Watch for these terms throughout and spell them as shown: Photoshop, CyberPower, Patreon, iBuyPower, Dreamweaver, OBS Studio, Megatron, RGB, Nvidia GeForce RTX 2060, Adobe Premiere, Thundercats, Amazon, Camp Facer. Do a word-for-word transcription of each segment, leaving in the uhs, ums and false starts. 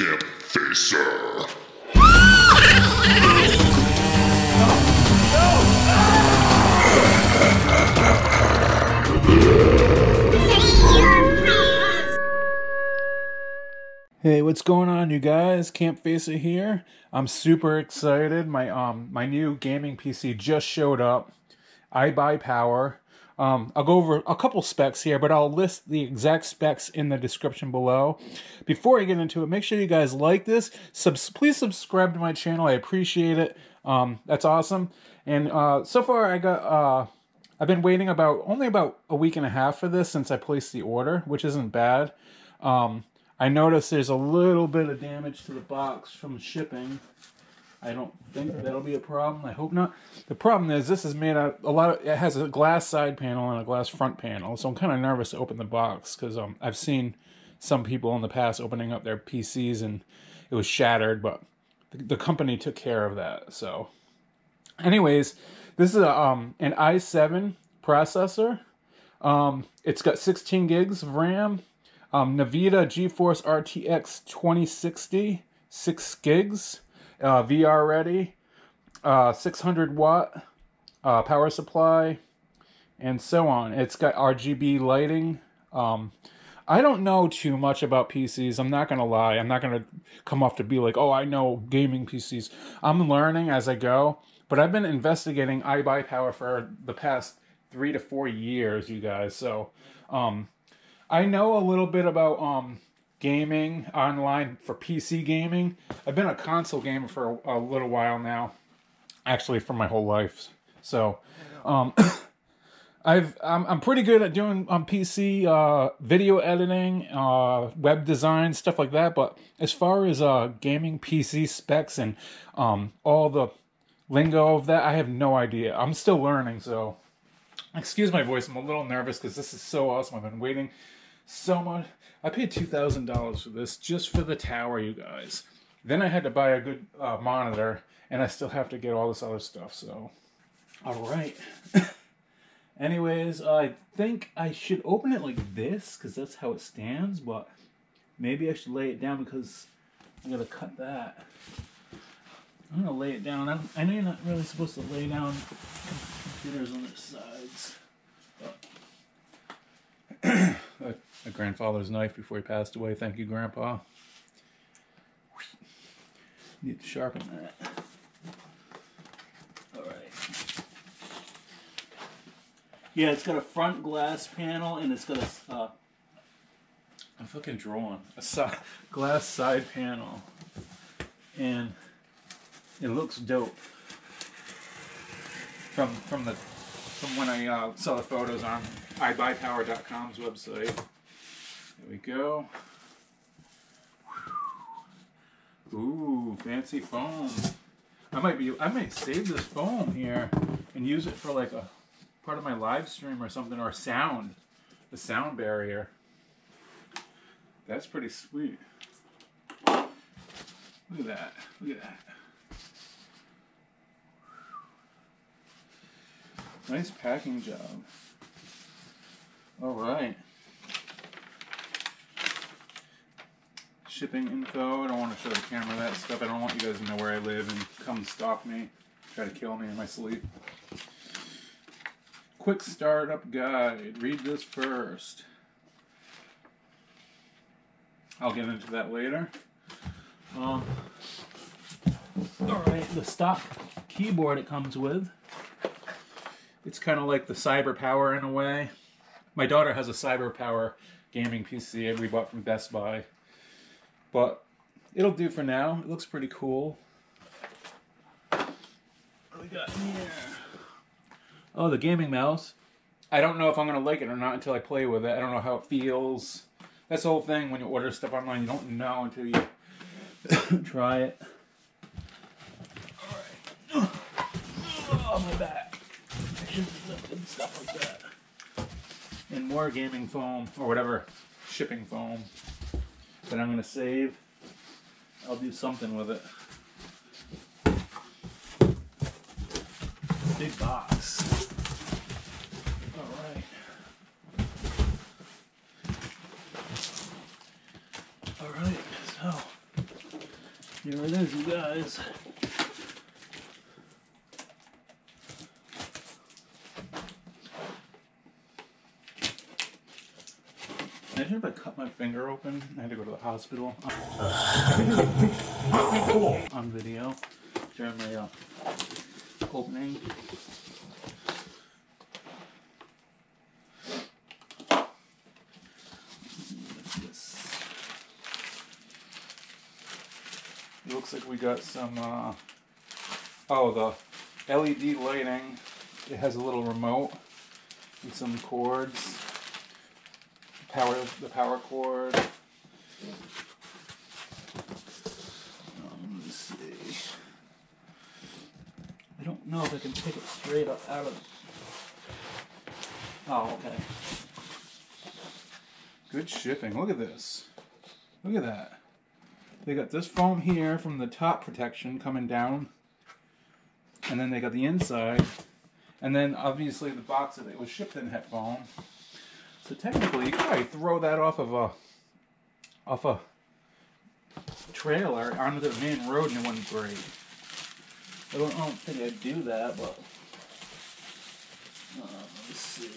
Camp Facer. Hey, what's going on, you guys? Camp Facer here. I'm super excited. My um my new gaming P C just showed up. iBuyPower. Um, I'll go over a couple specs here, but I'll list the exact specs in the description below. Before I get into it, make sure you guys like this. Subs please subscribe to my channel. I appreciate it. Um, that's awesome. And uh, so far, I got uh, I've been waiting about only about a week and a half for this since I placed the order, which isn't bad. Um, I noticed there's a little bit of damage to the box from shipping. I don't think that'll be a problem. I hope not. The problem is this is made out a lot of, it has a glass side panel and a glass front panel, so I'm kind of nervous to open the box because um, I've seen some people in the past opening up their P Cs and it was shattered, but the, the company took care of that. So anyways, this is a, um, an i seven processor. Um, it's got sixteen gigs of RAM. Um, Nvidia GeForce R T X twenty sixty, six gigs. Uh, V R ready, uh, six hundred watt uh, power supply, and so on. It's got R G B lighting. Um, I don't know too much about P Cs. I'm not going to lie. I'm not going to come off to be like, oh, I know gaming P Cs. I'm learning as I go, but I've been investigating iBuyPower for the past three to four years, you guys. So um, I know a little bit about... Um, gaming online for P C gaming. I've been a console gamer for a, a little while now, actually for my whole life. So, um, I've I'm, I'm pretty good at doing um, P C uh, video editing, uh, web design, stuff like that. But as far as uh, gaming P C specs and um, all the lingo of that, I have no idea. I'm still learning. So, excuse my voice. I'm a little nervous because this is so awesome. I've been waiting so much. I paid two thousand dollars for this just for the tower, you guys. Then I had to buy a good uh, monitor, and I still have to get all this other stuff. So, all right. Anyways, I think I should open it like this because that's how it stands. But maybe I should lay it down because I'm gonna cut that. I'm gonna lay it down. I'm, I know you're not really supposed to lay down computers on their sides. But my grandfather's knife before he passed away. Thank you, Grandpa. Need to sharpen that. All right. Yeah, it's got a front glass panel and it's got a. Uh, I'm fucking drawing a side, glass side panel, and it looks dope. From from the from when I uh, saw the photos on i buy power dot com's website. There we go. Ooh, fancy foam. I might be I might save this foam here and use it for like a part of my live stream or something, or sound. The sound barrier. That's pretty sweet. Look at that. Look at that. Nice packing job. All right. Shipping info. I don't want to show the camera that stuff. I don't want you guys to know where I live and come stalk me, try to kill me in my sleep. Quick startup guide. Read this first. I'll get into that later. Um, all right. The stock keyboard it comes with. It's kind of like the CyberPower in a way. My daughter has a CyberPower gaming P C we bought from Best Buy. But it'll do for now. It looks pretty cool. What do we got here? Oh, the gaming mouse. I don't know if I'm going to like it or not until I play with it. I don't know how it feels. That's the whole thing when you order stuff online. You don't know until you try it. All right. Oh, my back. I shouldn't be lifting stuff like that. And more gaming foam, or whatever, shipping foam that I'm going to save. I'll do something with it. Big box. Alright. Alright, so Here it is, you guys. Imagine if I cut my finger open and I had to go to the hospital. Cool. On video during my uh, opening. It looks like we got some, uh, oh, the L E D lighting. It has a little remote and some cords. Power, the power cord. Um, let's see. I don't know if I can pick it straight up out of. Oh, okay. Good shipping. Look at this. Look at that. They got this foam here from the top protection coming down, and then they got the inside, and then obviously the box of it was shipped in that foam. So technically, you could probably throw that off of a off a trailer onto the main road and it wouldn't break. I don't, I don't think I'd do that, but uh, let's see.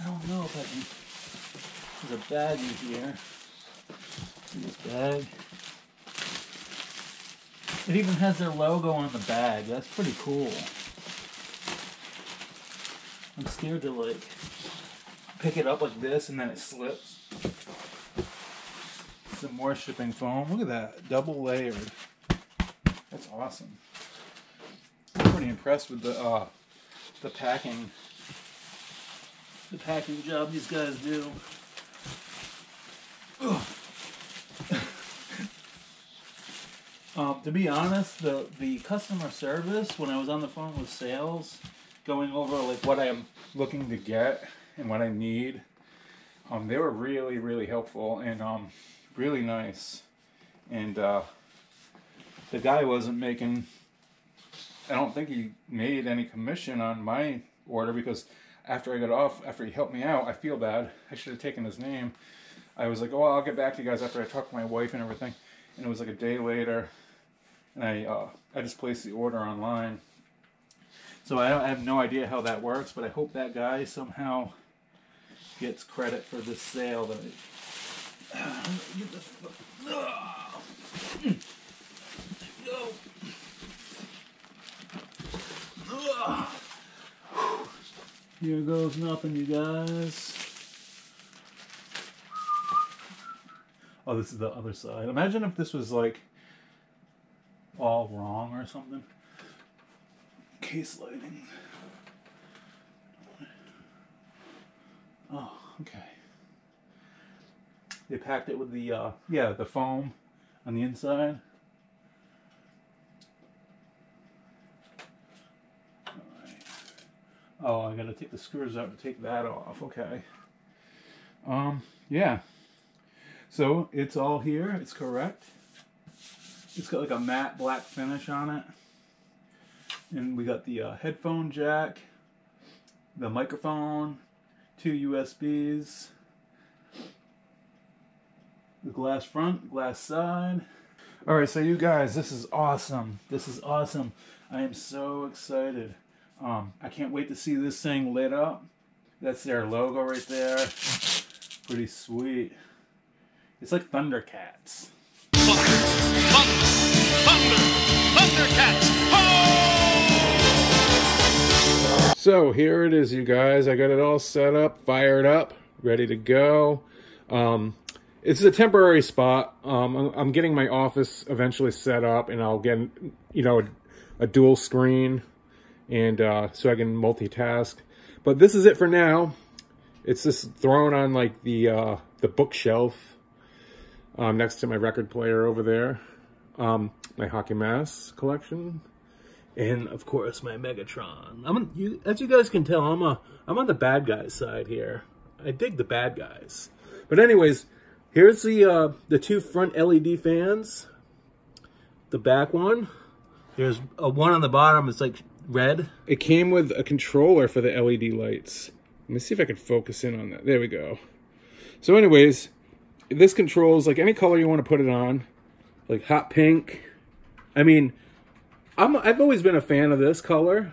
I don't know if I can. There's a bag in here. This bag. It even has their logo on the bag. That's pretty cool. I'm scared to like pick it up like this and then it slips. Some more shipping foam. Look at that, double layered. That's awesome. I'm pretty impressed with the uh, the packing, the packing job these guys do. Ugh. Um, to be honest, the, the customer service, when I was on the phone with sales, going over like what I'm looking to get and what I need, um, they were really, really helpful and um, really nice. And uh, the guy wasn't making, I don't think he made any commission on my order, because after I got off, after he helped me out, I feel bad. I should have taken his name. I was like, oh, I'll get back to you guys after I talked to my wife and everything. And it was like a day later, and I uh, I just placed the order online. So I, don't, I have no idea how that works, but I hope that guy somehow gets credit for this sale. That I... Here goes nothing, you guys. Oh, this is the other side. Imagine if this was like all wrong or something. Case lighting. Oh, okay. They packed it with the uh, yeah, the foam on the inside. All right. Oh, I gotta take the screws out to take that off. Okay. Um. Yeah. So it's all here, it's correct. It's got like a matte black finish on it. And we got the uh, headphone jack, the microphone, two U S Bs, the glass front, glass side. All right, so you guys, this is awesome. This is awesome. I am so excited. Um, I can't wait to see this thing lit up. That's their logo right there. Pretty sweet. It's like Thundercats. Thunder, thunder, thunder, Thundercats. Oh! So here it is, you guys. I got it all set up, fired up, ready to go. Um, it's a temporary spot. Um, I'm, I'm getting my office eventually set up, and I'll get, you know, a, a dual screen, and uh, so I can multitask. But this is it for now. It's just thrown on like the uh, the bookshelf. Um, next to my record player over there, um, my hockey mask collection, and of course my Megatron. I'm a, you, as you guys can tell, I'm a I'm on the bad guys side here. I dig the bad guys. But anyways, here's the uh, the two front L E D fans. The back one, there's a one on the bottom. It's like red. It came with a controller for the L E D lights. Let me see if I can focus in on that. There we go. So, anyways. This controls like any color you want to put it on. like hot pink. I mean, I'm, I've always been a fan of this color.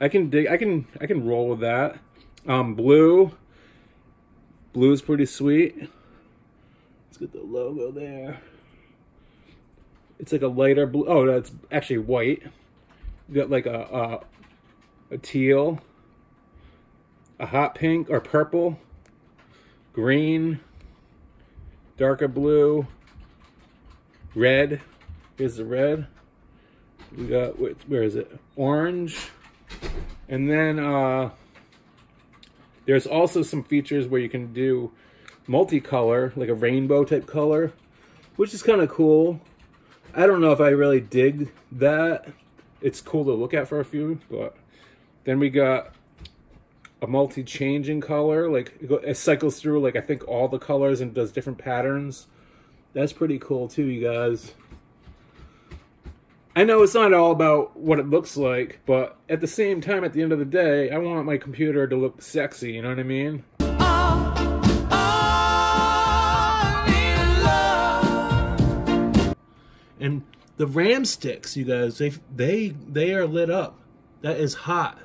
I can dig, I can, I can roll with that. Um, blue, blue is pretty sweet. Let's get the logo there. It's like a lighter blue. Oh, that's actually white. You got like a, a, a teal, a hot pink or purple, green, darker blue, red. Here's the red. We got, where is it? Orange. And then uh, there's also some features where you can do multicolor, like a rainbow type color, which is kind of cool. I don't know if I really dig that. It's cool to look at for a few, but then we got a multi-changing color. Like it cycles through, like I think all the colors and does different patterns. That's pretty cool too, you guys. I know it's not all about what it looks like, but at the same time, at the end of the day, I want my computer to look sexy, you know what I mean? Oh, oh, in love. And the RAM sticks, you guys, they, they, they are lit up. That is hot.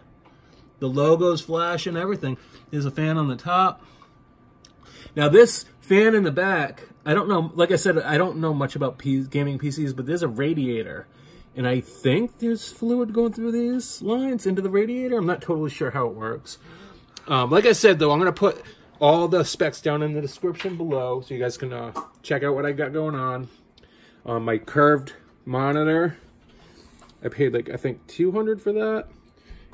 The logo's flashing, everything. There's a fan on the top. Now this fan in the back, I don't know, like I said, I don't know much about P gaming P Cs, but there's a radiator. And I think there's fluid going through these lines into the radiator. I'm not totally sure how it works. Um, like I said, though, I'm going to put all the specs down in the description below so you guys can uh, check out what I got going on. Um, my curved monitor, I paid, like, I think two hundred dollars for that.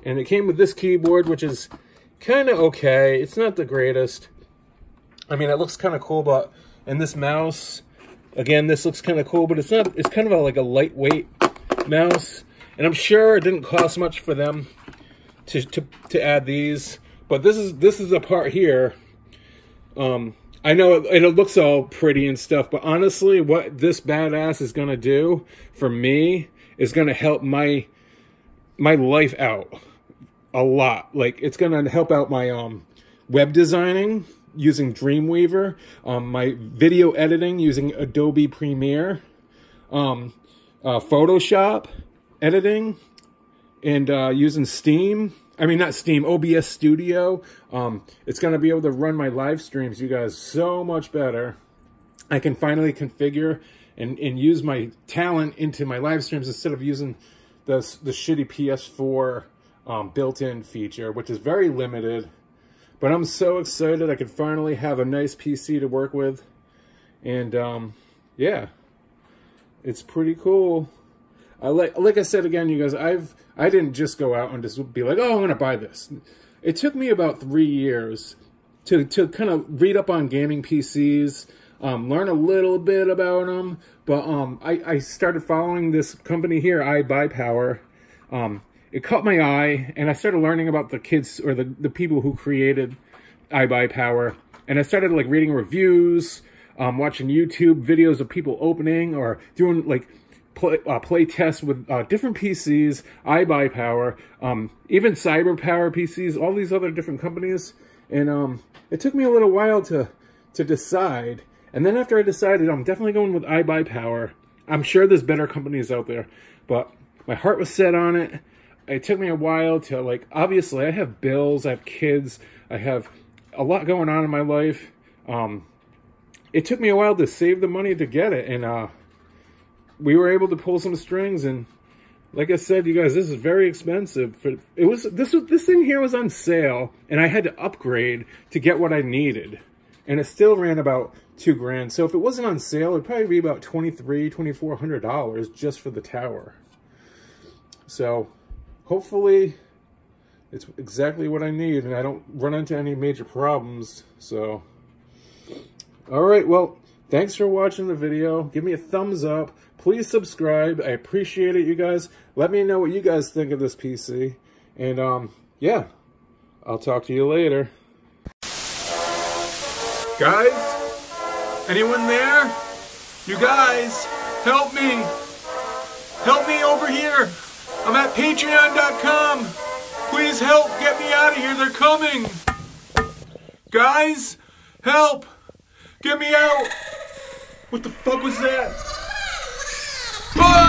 And it came with this keyboard, which is kind of okay. It's not the greatest. I mean, it looks kind of cool, but... And this mouse, again, this looks kind of cool, but it's not. It's kind of a, like a lightweight mouse, and I'm sure it didn't cost much for them to to, to add these, but this is this is a part here. um I know it, it looks all pretty and stuff, but honestly what this badass is gonna do for me is gonna help my my life out a lot. Like, it's gonna help out my um web designing using Dreamweaver, um my video editing using Adobe Premiere, um Uh, Photoshop editing, and uh, using Steam. I mean, not Steam, O B S Studio. Um, it's going to be able to run my live streams, you guys, so much better. I can finally configure and, and use my talent into my live streams instead of using the, the shitty P S four um, built-in feature, which is very limited. But I'm so excited I could finally have a nice P C to work with. And, um, yeah. It's pretty cool. I like, like I said again, you guys. I've I didn't just go out and just be like, oh, I'm gonna buy this. It took me about three years to to kind of read up on gaming P Cs, um, learn a little bit about them. But um, I I started following this company here, iBuyPower. Um, it caught my eye, and I started learning about the kids or the the people who created iBuyPower, and I started like reading reviews. Um, watching YouTube videos of people opening or doing like play, uh, play tests with uh, different P Cs, iBuyPower, um, even CyberPower P Cs, all these other different companies. And um, it took me a little while to to decide. And then after I decided, I'm definitely going with iBuyPower. I'm sure there's better companies out there, but my heart was set on it. It took me a while to, like, obviously I have bills, I have kids, I have a lot going on in my life. Um, It took me a while to save the money to get it, and uh, we were able to pull some strings. And like I said, you guys, this is very expensive. For, it was this was this thing here was on sale, and I had to upgrade to get what I needed, and it still ran about two grand. So if it wasn't on sale, it'd probably be about twenty-three, twenty-four hundred dollars just for the tower. So hopefully, it's exactly what I need, and I don't run into any major problems. So. Alright, well, thanks for watching the video. Give me a thumbs up. Please subscribe. I appreciate it, you guys. Let me know what you guys think of this P C. And, um, yeah. I'll talk to you later. Guys? Anyone there? You guys, help me. Help me over here. I'm at patreon dot com. Please help get me out of here. They're coming. Guys, help. Get me out! What the fuck was that? Boom!